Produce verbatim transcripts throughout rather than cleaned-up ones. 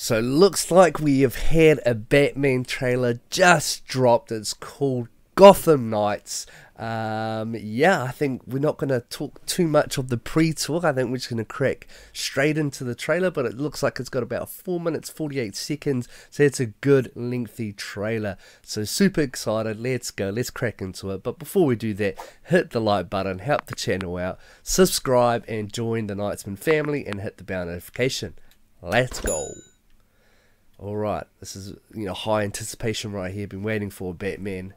So looks like we have had a Batman trailer just dropped. It's called Gotham Knights. Um, yeah, I think we're not going to talk too much of the pre-talk. I think we're just going to crack straight into the trailer, but it looks like it's got about four minutes, forty-eight seconds. So it's a good lengthy trailer. So super excited. Let's go. Let's crack into it. But before we do that, hit the like button, help the channel out, subscribe and join the Knightsman family and hit the bell notification. Let's go. Alright, this is, you know, high anticipation right here. Been waiting for a Batman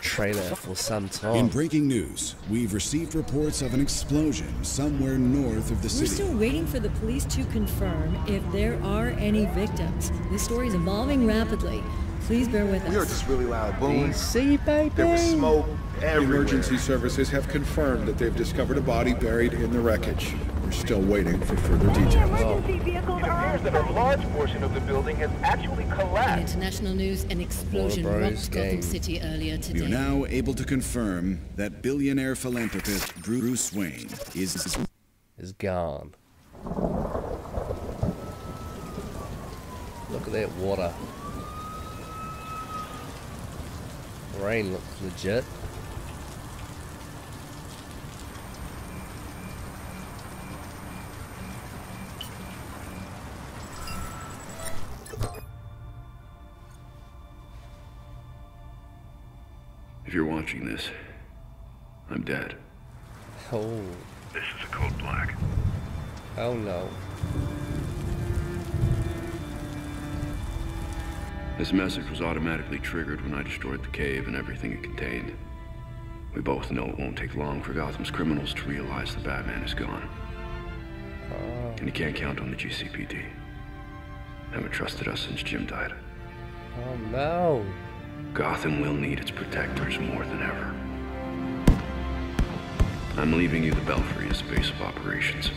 trailer for some time. In breaking news, we've received reports of an explosion somewhere north of the city. We're still waiting for the police to confirm if there are any victims. This story is evolving rapidly. Please bear with us. We are just really loud. D C, baby. There was smoke everywhere. Emergency services have confirmed that they've discovered a body buried in the wreckage. We're still waiting for further details. Emergency vehicles it appears that a large portion of the building has actually collapsed. In international news, an explosion rocked Gotham City earlier today. We are now able to confirm that billionaire philanthropist Bruce Wayne is is gone. Look at that water. Rain looks legit. If you're watching this, I'm dead. Oh. This is a code black. Oh no. This message was automatically triggered when I destroyed the cave and everything it contained. We both know it won't take long for Gotham's criminals to realize the Batman is gone. Oh. And you can't count on the G C P D. They haven't trusted us since Jim died. Oh no. Gotham will need its protectors more than ever. I'm leaving you the Belfry as a base of operations.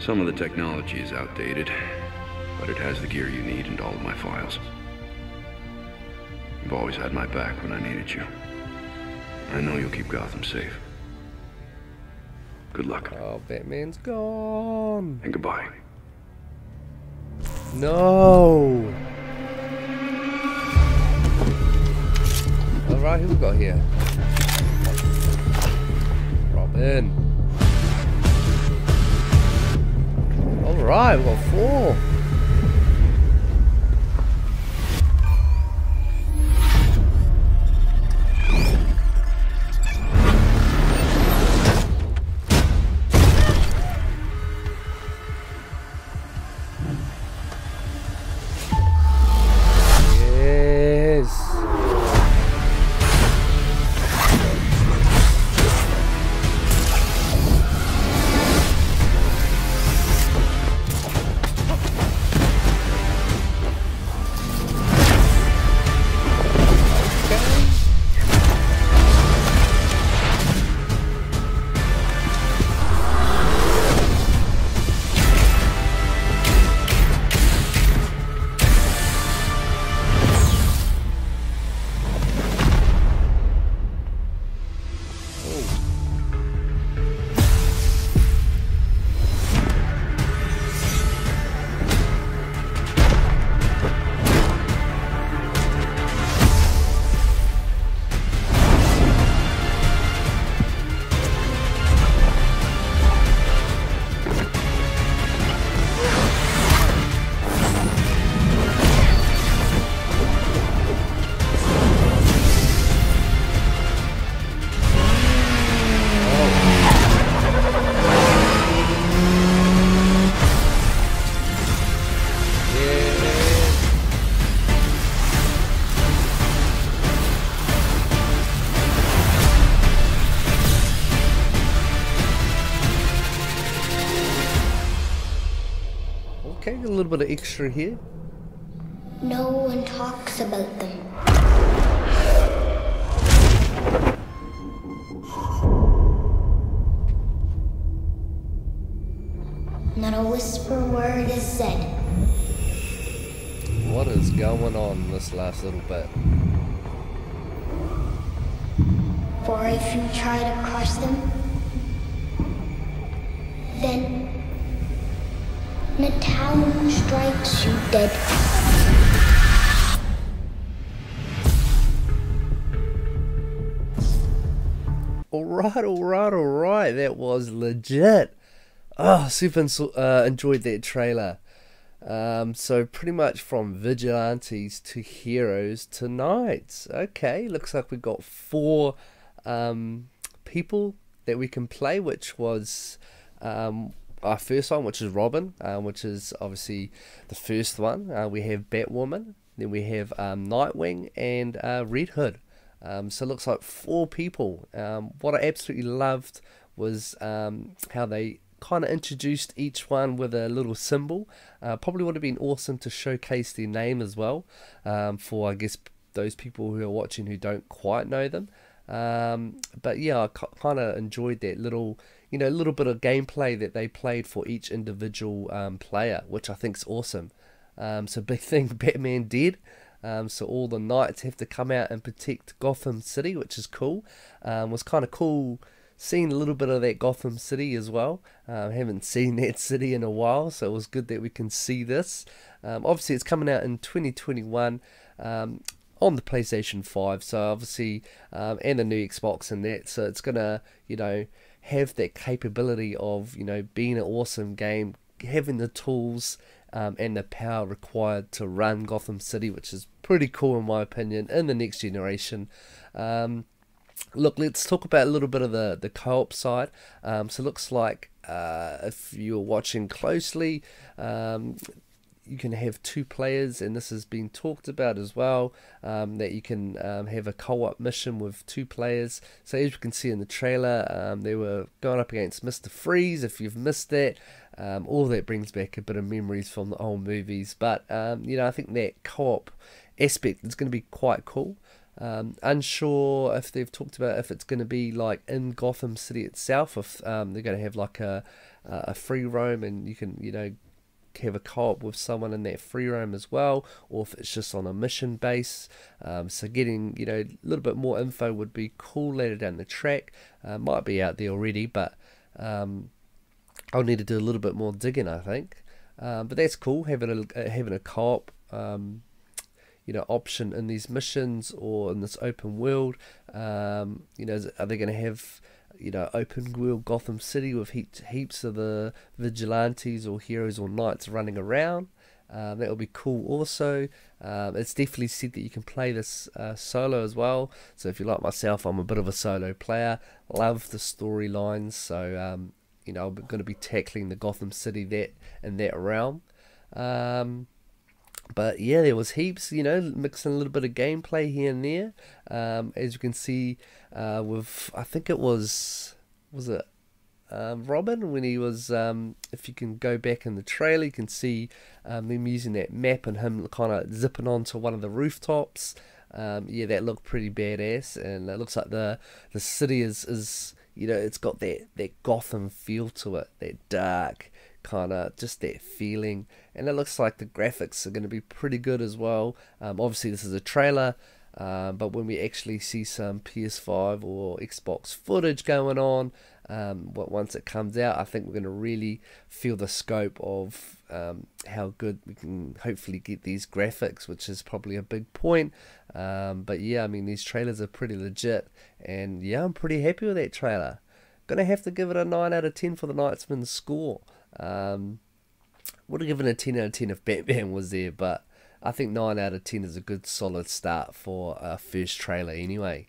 Some of the technology is outdated, but it has the gear you need and all of my files. You've always had my back when I needed you. I know you'll keep Gotham safe. Good luck. Oh, Batman's gone. And goodbye. No. All right, who we got here? Robin. All right, we got four. Okay, a little bit of extra here. No one talks about them. Not a whisper word is said. What is going on in this last little bit? For if you try to crush them, then the town strikes you dead. Alright, alright, alright, that was legit. Oh, super uh, enjoyed that trailer. Um, so pretty much from vigilantes to heroes to knights. Okay, looks like we got four um, people that we can play, which was um, our first one, which is Robin, uh, which is obviously the first one. Uh, we have Batwoman, then we have um, Nightwing and uh, Red Hood. Um, so it looks like four people. Um, what I absolutely loved was um, how they kind of introduced each one with a little symbol. Uh, probably would have been awesome to showcase their name as well, um, for I guess those people who are watching who don't quite know them. Um, but yeah, I kind of enjoyed that little, you know, little bit of gameplay that they played for each individual um, player, which I think is awesome. Um, so big thing Batman did. Um, so all the knights have to come out and protect Gotham City, which is cool. Um, was kind of cool seeing a little bit of that Gotham City as well. Um, haven't seen that city in a while, so it was good that we can see this. Um, obviously, it's coming out in twenty twenty-one um, on the PlayStation five, so obviously, um, and the new Xbox and that. So it's gonna, you know, have that capability of, you know, being an awesome game, having the tools Um, and the power required to run Gotham City, which is pretty cool in my opinion, in the next generation. Um, look, let's talk about a little bit of the, the co-op side. Um, so it looks like uh, if you're watching closely, um, you can have two players, and this has been talked about as well, um, that you can um, have a co-op mission with two players. So as you can see in the trailer, um, they were going up against Mister Freeze, if you've missed that. Um, all that brings back a bit of memories from the old movies, but um, you know, I think that co-op aspect is going to be quite cool. Um, unsure if they've talked about if it's going to be like in Gotham City itself, if um, they're going to have like a a free roam and you can, you know, have a co-op with someone in that free roam as well, or if it's just on a mission base. Um, so getting, you know, a little bit more info would be cool later down the track. Uh, might be out there already, but um, I'll need to do a little bit more digging, I think. Um, but that's cool, having a having a co-op, um, you know, option in these missions or in this open world. Um, you know, is, are they going to have, you know, open world Gotham City with he heaps of the vigilantes or heroes or knights running around? Um, that would be cool. Also, um, it's definitely said that you can play this uh, solo as well. So if you're like myself, I'm a bit of a solo player. Love the storylines. So Um, you know, I'm going to be tackling the Gotham City that in that realm. Um, but yeah, there was heaps, you know, mixing a little bit of gameplay here and there. Um, as you can see, uh, with, I think it was, was it um, Robin? When he was, um, if you can go back in the trailer, you can see um, them using that map and him kind of zipping onto one of the rooftops. Um, yeah, that looked pretty badass, and it looks like the, the city is... is you know, it's got that, that Gotham feel to it, that dark kind of, just that feeling. And it looks like the graphics are going to be pretty good as well. Um, obviously, this is a trailer, um, but when we actually see some P S five or Xbox footage going on, um, once it comes out, I think we're going to really feel the scope of um, how good we can hopefully get these graphics, which is probably a big point. Um, but yeah, I mean, these trailers are pretty legit, and yeah, I'm pretty happy with that trailer. Gonna have to give it a nine out of ten for the Knightsman score. Um, would have given a ten out of ten if Batman was there, but I think nine out of ten is a good solid start for a first trailer anyway.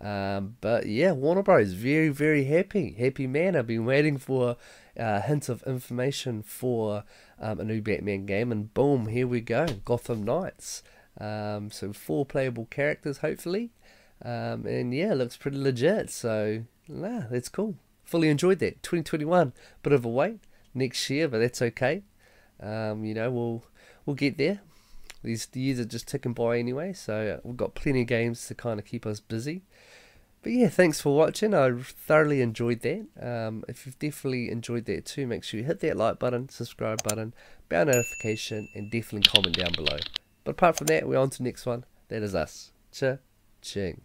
Um, but yeah, Warner Bros. Very, very happy. Happy man. I've been waiting for a hint of information for um, a new Batman game, and boom, here we go. Gotham Knights. Um, so four playable characters, hopefully. Um, and yeah, looks pretty legit. So, nah, that's cool. Fully enjoyed that. twenty twenty-one, bit of a wait next year, but that's okay. Um, you know, we'll we'll get there. These years are just ticking by anyway, so we've got plenty of games to kind of keep us busy. But yeah, thanks for watching. I thoroughly enjoyed that. Um, if you've definitely enjoyed that too, make sure you hit that like button, subscribe button, bell notification, and definitely comment down below. But apart from that, we're on to the next one. That is us. Cha-ching.